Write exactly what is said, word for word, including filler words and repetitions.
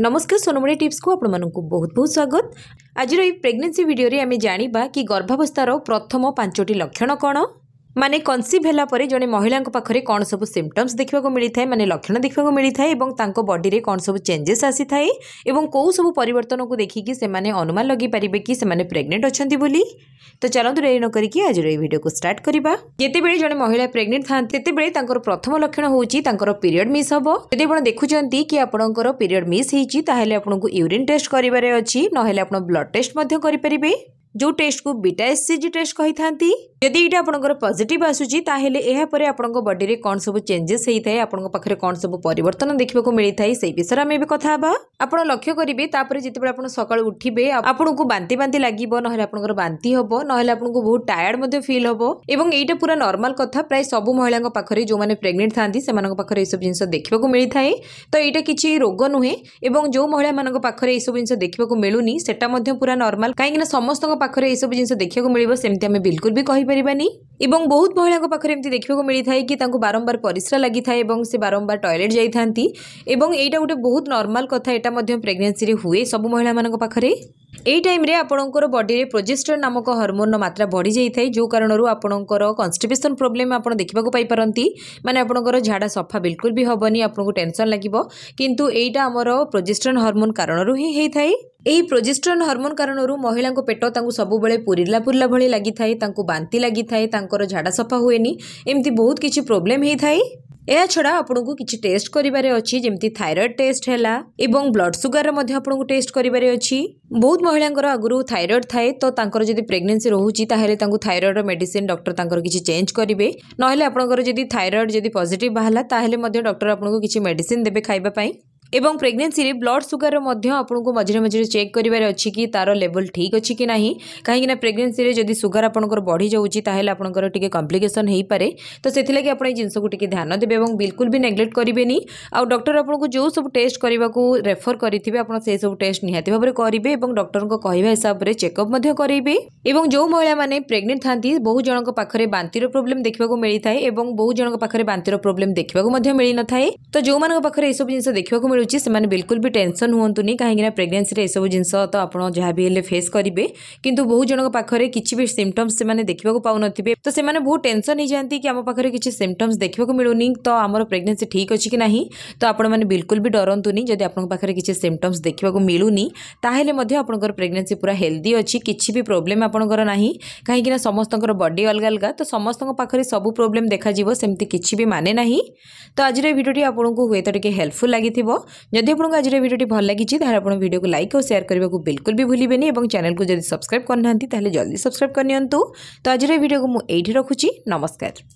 नमस्कार सोनम ओडिया टिप्स को आपण मानकु बहुत बहुत स्वागत। आज प्रेग्नेंसी वीडियो रे आमे जानिबा कि गर्भावस्थार प्रथम पांचटी लक्षण कौन, माने कन्सीव होला परे जने महिला पाखरे कौन सब सिम्पटम्स देखा मिली थाए, माने लक्षण देखा मिली थाए एवं तांको बॉडी रे कौन सब चेंजेस आसी थाए एवं को सब परिवर्तन को देखिकी सेमाने अनुमान लगी पारिबे कि सेमाने प्रेग्नेंट अछंती बोली। तो चलतु देरी न करिकी आज वीडियो को स्टार्ट करिबा। जेते बेले जने महिला प्रेग्नेंट थांते तेते बेले तांकर प्रथम लक्षण होउची तांकर पीरियड मिस हबो। जदि आपण देखुचंती कि आपणकर पीरियड मिस हेची ताहेले आपणको यूरिन टेस्ट करिबारे अछि, नहेले आपण ब्लड टेस्ट मध्य करि परिबे, जो टेस्ट को बीटा एससीजी टेस्ट कही था। यदि ये आपंकर पॉजिटिव आसूची आपंक बॉडी रे कौन सब चेंजेस होता है, आपंक पाखरे कौन सब परिवर्तन देखने को मिलता है से विषय में भी कथा बा। आपड़ लक्ष्य करेंगे तापर जिते आप सका उठे आपको बांति बांति लगे ना आपंकर बांति हम ना आपको बहुत टायर्ड फिल हम। यहाँ पूरा नॉर्मल कथा प्राय सब महिला पाखे जो मैंने प्रेग्नेंट था ये सब जिन देखने को मिलता है। तो यहाँ किसी रोग नुहे और जो महिला मान पाखे ये सब जिन देखने को मिलूनी से पूरा नॉर्मल, कहीं समस्त पाखरे ये सब जिन देखने को मिले सेमती आम बिल्कुल भी कही पारिबानी। एवं बहुत महिला पाखरे एमती देखने को मिली था कि बारंबार परिश्रा लगी था, से बारंबार टॉयलेट जाई थांती। एटा गोटे बहुत नॉर्मल कथा, एटा मध्य प्रेगनेंसी रे हुए सब महिला मानक पाखरे। एई टाइम रे आपणकर बॉडी रे प्रोजेस्टेरोन नामक हार्मोन मात्रा बढ़ी जाई थाई, जो कारण आपणकर कॉन्स्टिपेशन प्रॉब्लम आपण देखा पाई परंती, माने आपणकर झाड़ा सफा बिल्कुल भी हबनी, आपनको टेंशन लागिबो, किंतु एटा आमर प्रोजेस्टेरोन हार्मोन कारणरू ही हेई थाई। एही प्रोजेस्टेरोन हार्मोन कारणरू महिला पेट तांको सबु बेले पुरिला पुरिला भली लागी थाई, तांको बांती लागी थाई, तांकर झाड़ा सफा हुएनी, एमती बहुत किछि प्रॉब्लम हेई थाई। या छड़ा आपको किसी टेस्ट करिबारे अछि, जेमती थायराइड टेस्ट हैला एवं ब्लड सुगर मध्य आपको टेस्ट करिबारे अछि। बहुत महिला आगुरी थायराइड थाए तो तांकर जदि प्रेग्नेंसी रोची ताहेले तांको थायराइड मेडिसिन डॉक्टर तांकर किसी चेंज करेंगे, नहेले आपणकर जदि थायराइड जदि पॉजिटिव बाहला ताहेले मध्य डॉक्टर आपको किसी मेडिसिन देबे खाइबा पाई। एवं प्रेग्नेंसी ब्लड सुगर आपको मझे मझे चेक करार अच्छी कि तार लेवल ठीक अच्छी कि ना, कहीं प्रेग्नेंसी जदि सुगर आपंकर बढ़ी जाऊँगी ताहले आपंकर टिके कॉम्प्लिकेशन हो पाए। तो से लगे आप जिनस को टिके ध्यान देवे और बिल्कुल भी नेग्लेक्ट करेनि। आ डॉक्टर आपको जो सब टेस्ट करने को रेफर करेंगे आप सब टेस्ट निहाती भाव में करेंगे और डॉक्टर को कहवा हिसाब से चेकअप करेंगे। और जो महिला मैंने प्रेग्नेंट था बहुत जन पाखे बांतिर प्रोब्लेम देखने को मिलता है, बहुत जन पाखे बांतिर प्रोब्लेम देखने को मिल न था। तो जो पाखे ये सब जिन देखने को मिलूची सेमाने बिल्कुल भी टेंशन हुंतुनी, कहीं प्रेग्नेंसी रे सब जिनस तो आप जहाँ भी हेले फेस करेंगे, किंतु बहुत जन पाखे किसी भी सिम्पटम्स से देखने को पाऊ नथिबे। तो से बहुत टेंशन हो जाती कि आम पाखे किसी सिम्पटम्स देखने को मिलूनी तो आम प्रेग्नेंसी ठीक अच्छी कि नहीं। तो आप बिल्कुल भी डरतुनी, जब आप पाखे किसी सिम्पटम्स देखने को मिलूनी ताहेले मध्य आपनकर प्रेग्नेंसी पूरा हेल्दी अच्छी, किसी भी प्रोब्लेम आपनकर नाही, कहीं समस्तकर बॉडी अलग अलग तो समस्त पाखे सब प्रोब्लेम देखाजिबो सेमती किसी भी माने नाही। तो आज वीडियोटी आपनकू हुए तो टिके हेल्पफुल लागिथिबो। जदि आपको आज वीडियो भल लगी ताहले आपण वीडियो को लाइक और शेयर करने को बिल्कुल भी भूलेंगे और चैनल को जब सब्सक्राइब करना ताहले जल्दी सब्सक्राइब करनियंतु। तो आज वीडियो को मु एठी रखुची। नमस्कार।